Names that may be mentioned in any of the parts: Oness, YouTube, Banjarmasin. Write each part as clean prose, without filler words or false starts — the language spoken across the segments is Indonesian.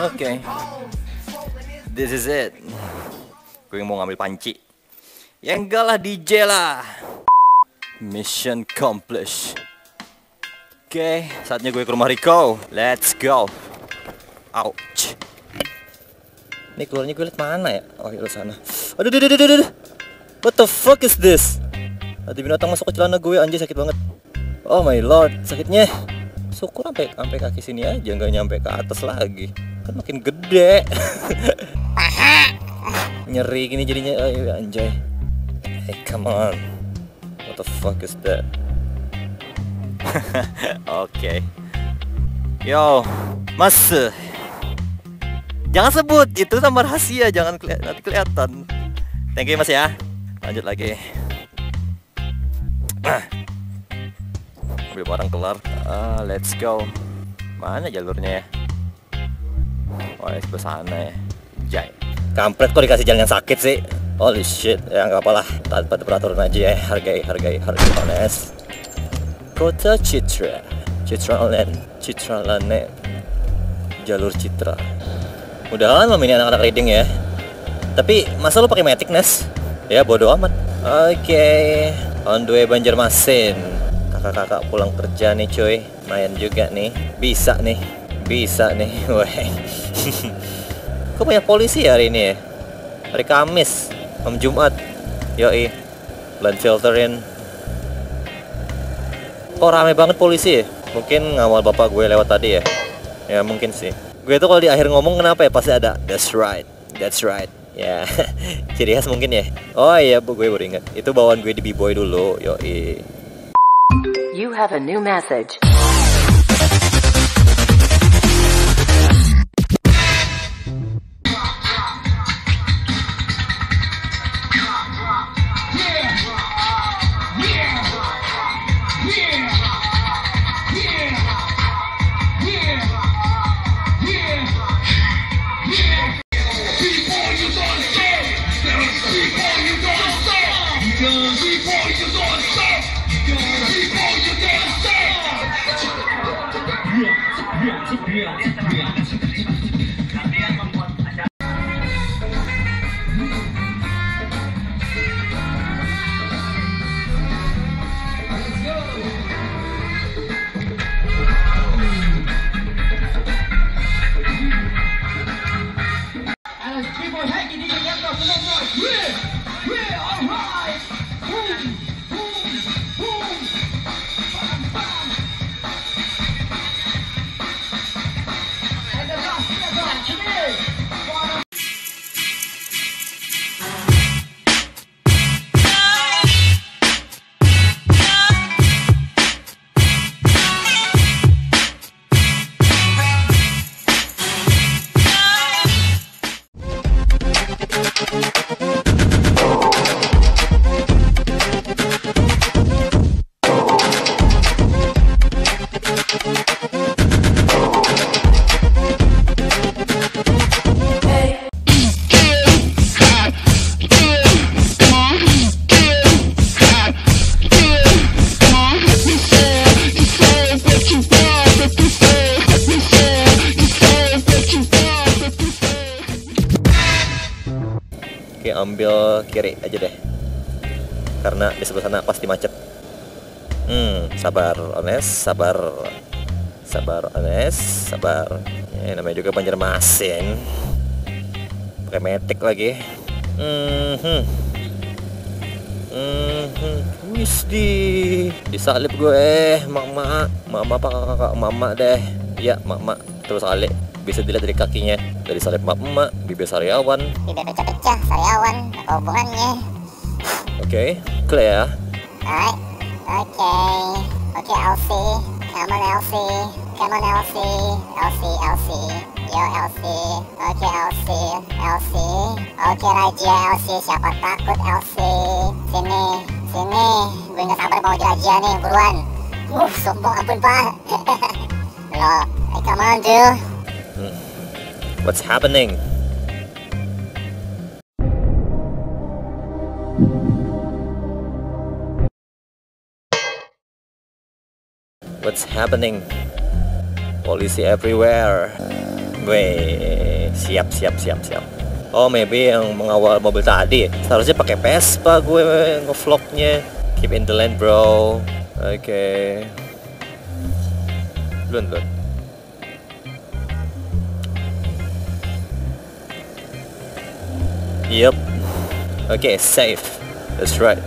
Okay. This is it. Gue mau ngambil panci. Ya enggak lah, DJ lah. Mission accomplished. Oke, saatnya gue ke rumah Rico. Let's go. Ouch. Ini keluarnya gue liat mana ya? Oh, itu sana. Aduh. What the fuck is this? Ada binatang masuk ke celana gue, anjir sakit banget. Oh my lord, sakitnya. Syukur sampai kaki sini aja, nggak nyampe ke atas lagi. Kan makin gede. Nyeri gini jadinya, oh, anjay. Hey, come on. What the fuck is that? Oke. Yo, Mas. Jangan sebut, itu sama rahasia, jangan nanti kelihatan. Thank you, Mas ya. Lanjut lagi. Ambil barang kelar. Let's go. Mana jalurnya ya? Oh, sebelah sana ya. Jai. Kampret, kok dikasih jalan yang sakit sih? Holy shit. Ya nggak apalah. Taat pada peraturan aja ya. Hargai Oness. Kota Citra. Citra Lane. Jalur Citra. Mudahan ini anak-anak reading ya. Tapi masa lu pakai metik, Nes? Ya bodo amat. Oke. On the way Banjarmasin. Kakak-kakak pulang kerja nih cuy, main juga nih, bisa nih, weh. Kok banyak polisi hari ini ya? Hari Kamis, malam Jumat, yoi, blend filterin. Kok rame banget polisi ya? Mungkin ngawal bapak gue lewat tadi ya? Ya mungkin sih. Gue tuh kalau di akhir ngomong kenapa ya pasti ada that's right. Ya, ciri khas mungkin ya. Oh iya, gue baru ingat. Itu bawaan gue di B-boy dulu, yoi. You have a new message. Ambil kiri aja deh, karena di sebelah sana pasti macet. Sabar Oness. Ya, namanya juga Banjarmasin, pakai metik lagi. Wis disalip gue, mama deh. Ya mama terus salip. Bisa dilihat dari kakinya, dari salib emak-emak, bibir sariawan. Tidak pecah-pecah, sariawan, apa hubungannya? Oke, clear ya. Alright, oke, Elsie, yo Elsie, oke Elsie, oke Raja Elsie, siapa takut Elsie, sini, gue nggak sabar mau jelajah nih, buruan. Sombong ampun pak. Loh, come on dude. What's happening? Polisi everywhere. Weh, siap. Oh, maybe yang mengawal mobil tadi seharusnya pakai Vespa gue ngevlognya. Keep in the lane, bro. Oke. Belum. Yep. Oke, safe. That's right.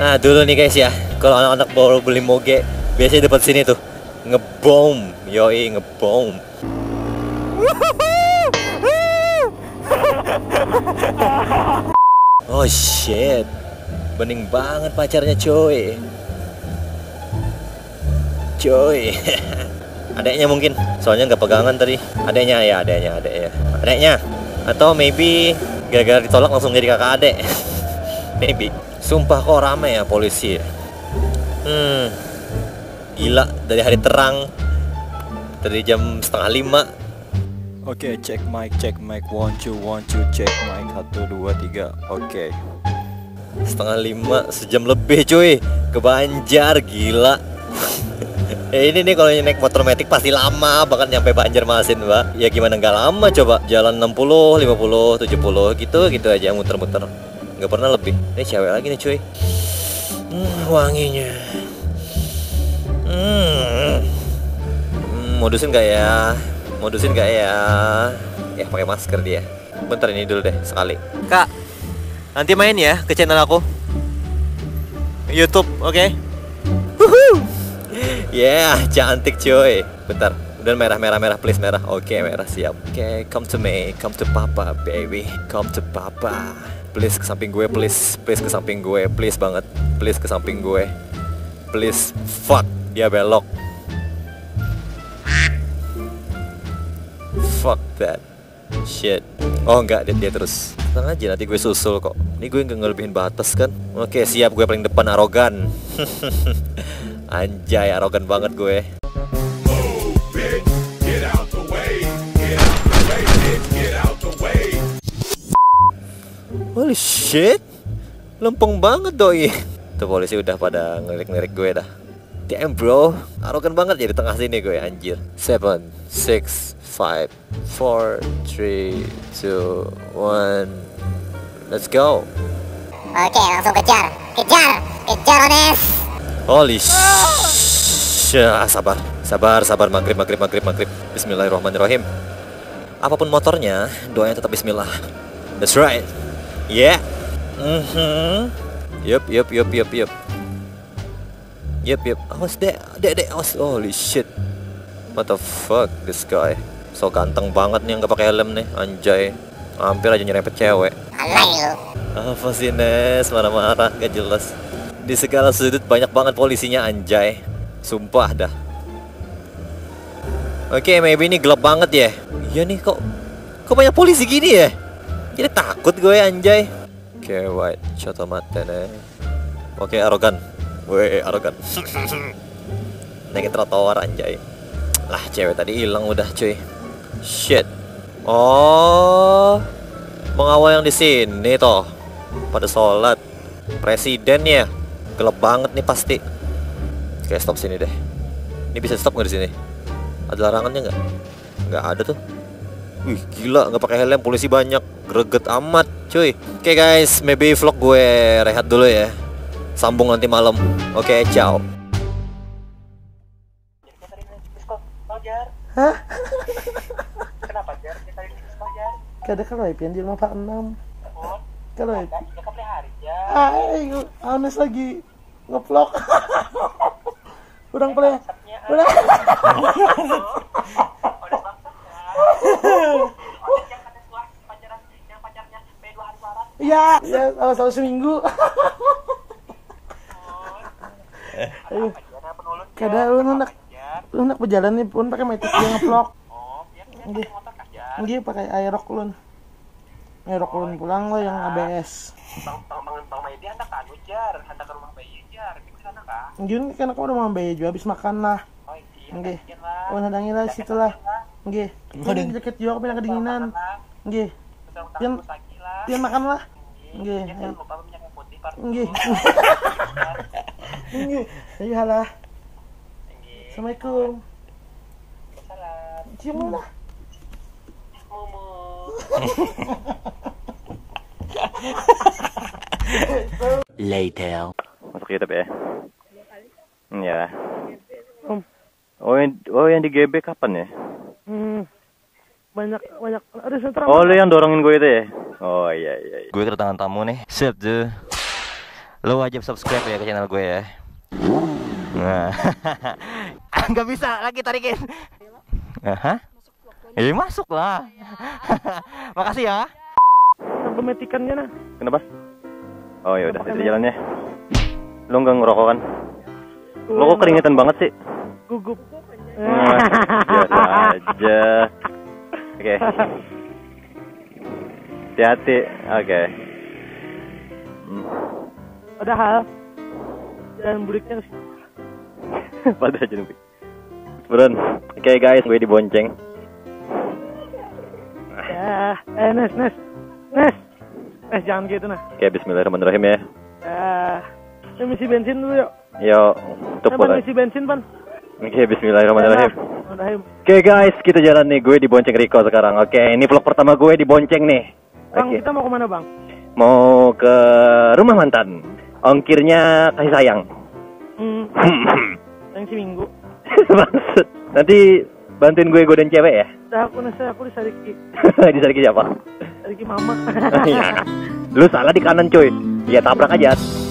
Nah, dulu nih guys ya, kalau anak-anak baru beli moge biasanya depan sini tuh ngebom. Yoi, ngebom. Oh shit, bening banget pacarnya coy. Adeknya mungkin, soalnya nggak pegangan tadi. Adeknya, atau maybe gara-gara ditolak langsung jadi kakak adek. Maybe. Sumpah kok rame ya polisi. Gila, dari hari terang, dari jam 4:30. Oke, cek mic, 1, 2, 1, cek mic, 1, 2, 3, oke. 4:30, sejam lebih cuy, ke Banjar, gila. Ini nih kalau naik motor metik pasti lama, bahkan nyampe Banjarmasin, Mbak. Ya gimana nggak lama coba, jalan 60, 50, 70, gitu aja, muter-muter. Nggak pernah lebih. Ini cewek lagi nih cuy. Wanginya. Modusin gak ya? Ya pakai masker dia. Bentar ini dulu deh sekali. Kak, nanti main ya ke channel aku YouTube, oke? Yeah, cantik cuy. Bentar. Dan merah, please merah. Oke, merah siap. Oke, come to me, come to papa, baby, come to papa. Please ke samping gue, please ke samping gue, please banget, please ke samping gue, please. Fuck, dia belok. Fuck that shit. Oh enggak, dia terus. Tenang aja, nanti gue susul kok. Ini gue nggak ngelebihin batas kan. Oke, siap, gue paling depan, arogan. Anjay, arogan banget gue. Holy shit, lempeng banget doi. Tuh polisi udah pada ngelirik-ngelirik gue dah. Damn bro, arogan banget ya di tengah sini gue, anjir. 7, 6, 5, 4, 3, 2, 1. Let's go. Oke, langsung kejar Oness. Holy shit. Sabar, maghrib. Bismillahirrahmanirrahim. Apapun motornya, doanya tetap bismillah. That's right. Yeah. Yep. Awas dek. Awas. Holy shit. What the fuck this guy. So ganteng banget nih yang gak pakai helm nih. Anjay. Hampir aja nyerempet cewek. Alay lu. Apa sih Nes? Marah-marah gak jelas. Di segala sudut banyak banget polisinya anjay. Sumpah dah. Oke, maybe ini gelap banget ya. Iya nih kok banyak polisi gini ya? Jadi takut gue anjay. Oke, white coto mata nih. Oke, arogan. Weh, arogan. Naik trotoar anjay. Lah, cewek tadi hilang udah cuy. Shit. Oh, mengawal yang di sini toh. Pada sholat. Presidennya. Gelap banget nih pasti. Oke, stop sini deh. Ini bisa stop nggak di sini? Ada larangannya nggak? Nggak ada tuh. Wih, gila, nggak pakai helm polisi banyak. Greget amat cuy. Oke guys, maybe vlog gue rehat dulu ya. Sambung nanti malam. Oke, ciao. Hah? Kenapa Jar? Kita ini pistol Jar. Kada kalau IPN di 56. Kalau IPN udah kepelih hari Jar. Ayo, Oness lagi nge-vlog. Udah kepelih. Udah. Iya, sama-sama seminggu. Ayo. Kada lu nak berjalan nih pun pakai metik yang nge-vlog. Oh, dia motor kajar. Dia pakai aerok lun. Aerok lun pulang lo yang ABS. Bang Medi hendak anu Jar, hendak ke rumah bayi Jar. Di sana kah? Nggih, kan aku udah mau bayi juga habis makan lah. Oh, nggih. Oh, hadangi lah situ lah. Nggih. Udah jaket juga bilang kedinginan. Nggih. Dia makan lah. Nggih. Jangan lupa minyak putih par. Nggih. Nggih. Ayo halah. Assalamualaikum. Waalaikumsalam. cium lu lah. Later. Masuk YouTube ya? Iya. Oh yang di GB kapan ya? Banyak ada sentral. Oh, lu yang dorongin gue itu ya? Oh iya. Gue kedatangan tamu nih. Sip tuh. Lu wajib subscribe ya ke channel gue ya. Nah. Enggak bisa lagi tarikin. Hah? Ya masuk lah. Makasih ya. Sampai metikannya nah. Kenapa? Oh ya udah, di jalannya. Lu enggak ngerokok kan? Lu kok keringetan banget sih? Gugup. Biasa aja. Oke. Hati-hati. Oke. Padahal jalan buriknya ke situ. Padahal jalan burik. Bro. Oke guys, gue dibonceng. Ya, Nes, jangan gitu nah. Oke, bismillahirrahmanirrahim ya. Ya misi bensin dulu yuk. Yo, untuk pan misi bensin pan. Oke, bismillahirrahmanirrahim. Oke guys, kita jalan nih, gue dibonceng Riko sekarang. Oke, ini vlog pertama gue dibonceng nih. Bang, okay. Kita mau kemana bang? Mau ke rumah mantan. Ongkirnya kasih sayang. Yang seminggu. Nanti bantuin gue godain cewek ya? Nah, aku disariki. Disariki siapa? Disariki mama. Lu salah di kanan cuy. Ya tabrak aja.